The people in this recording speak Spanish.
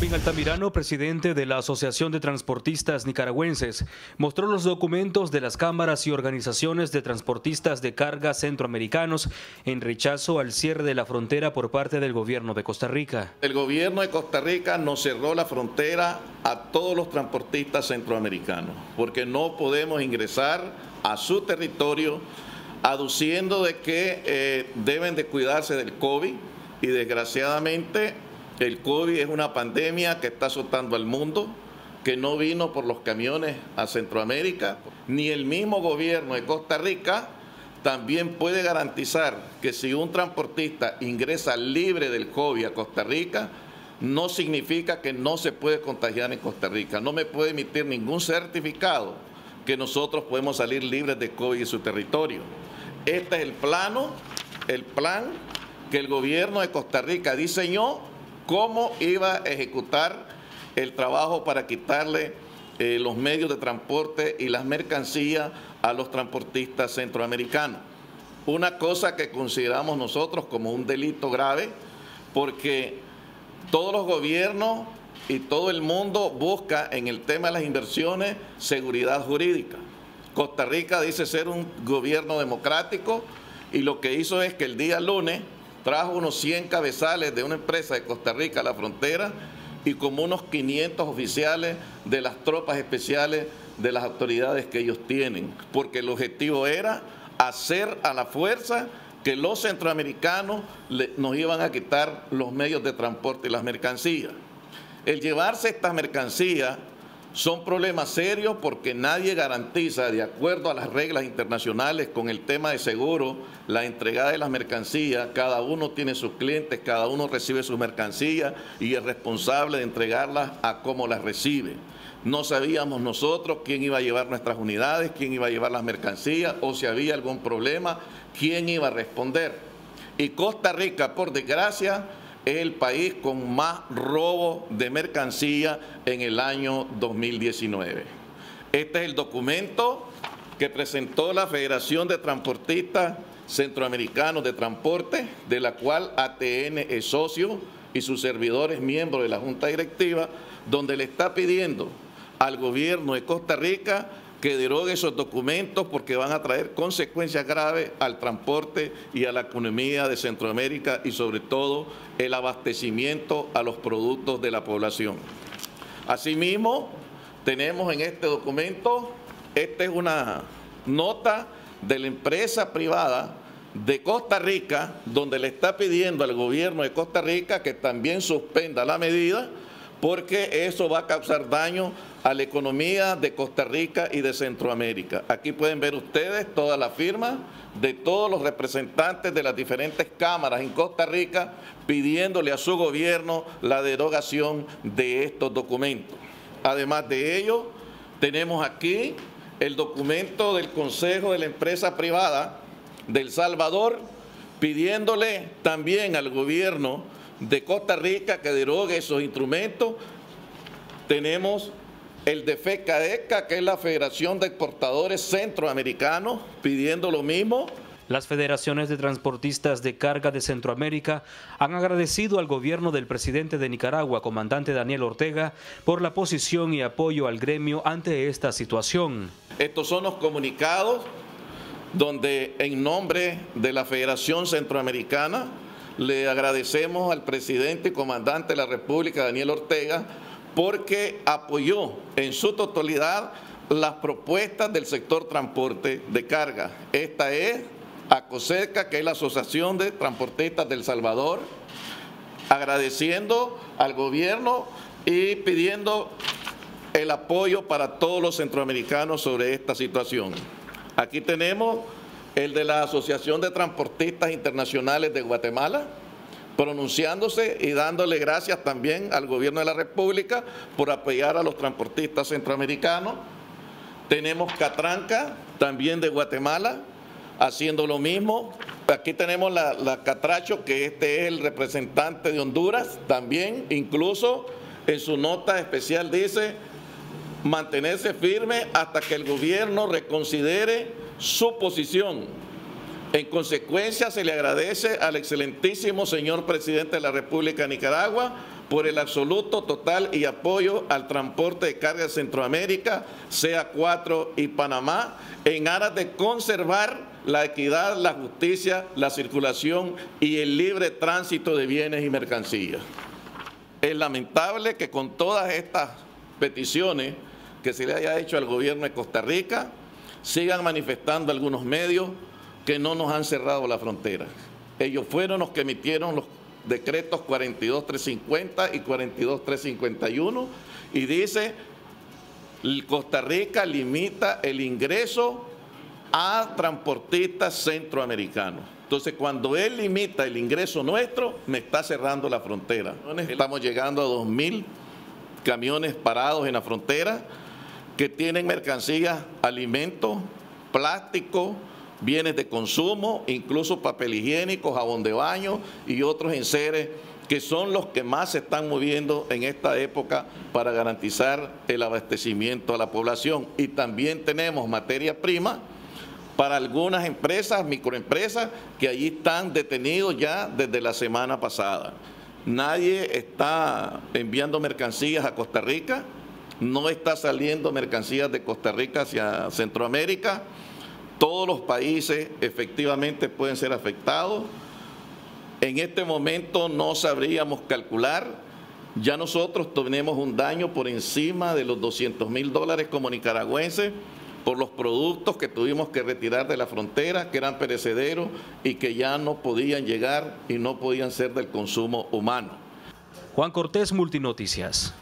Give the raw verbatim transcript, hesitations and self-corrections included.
Robin Altamirano, presidente de la Asociación de Transportistas Nicaragüenses, mostró los documentos de las cámaras y organizaciones de transportistas de carga centroamericanos en rechazo al cierre de la frontera por parte del gobierno de Costa Rica. El gobierno de Costa Rica nos cerró la frontera a todos los transportistas centroamericanos porque no podemos ingresar a su territorio aduciendo de que eh, deben de cuidarse del COVID, y desgraciadamente el COVID es una pandemia que está azotando al mundo, que no vino por los camiones a Centroamérica, ni el mismo gobierno de Costa Rica también puede garantizar que si un transportista ingresa libre del COVID a Costa Rica, no significa que no se puede contagiar en Costa Rica. No me puede emitir ningún certificado que nosotros podemos salir libres de COVID en su territorio. Este es el plano, el plan que el gobierno de Costa Rica diseñó cómo iba a ejecutar el trabajo para quitarle eh, los medios de transporte y las mercancías a los transportistas centroamericanos. Una cosa que consideramos nosotros como un delito grave, porque todos los gobiernos y todo el mundo busca en el tema de las inversiones seguridad jurídica. Costa Rica dice ser un gobierno democrático y lo que hizo es que el día lunes trajo unos cien cabezales de una empresa de Costa Rica a la frontera y como unos quinientos oficiales de las tropas especiales de las autoridades que ellos tienen, porque el objetivo era hacer a la fuerza que los centroamericanos nos iban a quitar los medios de transporte y las mercancías. El llevarse estas mercancías son problemas serios porque nadie garantiza, de acuerdo a las reglas internacionales con el tema de seguro, la entregada de las mercancías. Cada uno tiene sus clientes, cada uno recibe sus mercancías y es responsable de entregarlas a cómo las recibe. No sabíamos nosotros quién iba a llevar nuestras unidades, quién iba a llevar las mercancías o si había algún problema, quién iba a responder. Y Costa Rica, por desgracia, es el país con más robo de mercancía en el año dos mil diecinueve. Este es el documento que presentó la Federación de Transportistas Centroamericanos de Transporte, de la cual A T N es socio y sus servidores miembros de la Junta Directiva, donde le está pidiendo al gobierno de Costa Rica que derogue esos documentos porque van a traer consecuencias graves al transporte y a la economía de Centroamérica y sobre todo el abastecimiento a los productos de la población. Asimismo, tenemos en este documento, esta es una nota de la empresa privada de Costa Rica, donde le está pidiendo al gobierno de Costa Rica que también suspenda la medida, porque eso va a causar daño a la economía de Costa Rica y de Centroamérica. Aquí pueden ver ustedes todas las firmas de todos los representantes de las diferentes cámaras en Costa Rica pidiéndole a su gobierno la derogación de estos documentos. Además de ello, tenemos aquí el documento del Consejo de la Empresa Privada de El Salvador pidiéndole también al gobierno de Costa Rica que derogue esos instrumentos. Tenemos el de FECADECA, que es la Federación de Exportadores Centroamericanos, pidiendo lo mismo. Las federaciones de transportistas de carga de Centroamérica han agradecido al gobierno del presidente de Nicaragua, comandante Daniel Ortega, por la posición y apoyo al gremio ante esta situación. Estos son los comunicados donde, en nombre de la Federación Centroamericana, le agradecemos al presidente y comandante de la República, Daniel Ortega, porque apoyó en su totalidad las propuestas del sector transporte de carga. Esta es ACOSECA, que es la Asociación de Transportistas de El Salvador, agradeciendo al gobierno y pidiendo el apoyo para todos los centroamericanos sobre esta situación. Aquí tenemos el de la Asociación de Transportistas Internacionales de Guatemala, pronunciándose y dándole gracias también al gobierno de la República por apoyar a los transportistas centroamericanos. Tenemos Catranca, también de Guatemala, haciendo lo mismo. Aquí tenemos la, la Catracho, que este es el representante de Honduras, también, incluso en su nota especial dice mantenerse firme hasta que el gobierno reconsidere su posición. En consecuencia, se le agradece al excelentísimo señor presidente de la República de Nicaragua por el absoluto, total y apoyo al transporte de carga de Centroamérica, C A cuatro y Panamá, en aras de conservar la equidad, la justicia, la circulación y el libre tránsito de bienes y mercancías. Es lamentable que con todas estas peticiones que se le haya hecho al gobierno de Costa Rica, sigan manifestando algunos medios que no nos han cerrado la frontera. Ellos fueron los que emitieron los decretos cuarenta y dos mil trescientos cincuenta y cuarenta y dos mil trescientos cincuenta y uno y dice: Costa Rica limita el ingreso a transportistas centroamericanos. Entonces, cuando él limita el ingreso nuestro, me está cerrando la frontera. Estamos llegando a dos mil camiones parados en la frontera que tienen mercancías, alimentos, plástico, bienes de consumo, incluso papel higiénico, jabón de baño y otros enseres que son los que más se están moviendo en esta época para garantizar el abastecimiento a la población. Y también tenemos materia prima para algunas empresas, microempresas, que allí están detenidos ya desde la semana pasada. Nadie está enviando mercancías a Costa Rica, no está saliendo mercancías de Costa Rica hacia Centroamérica. Todos los países efectivamente pueden ser afectados. En este momento no sabríamos calcular. Ya nosotros tenemos un daño por encima de los doscientos mil dólares como nicaragüenses por los productos que tuvimos que retirar de la frontera, que eran perecederos y que ya no podían llegar y no podían ser del consumo humano. Juan Cortés, Multinoticias.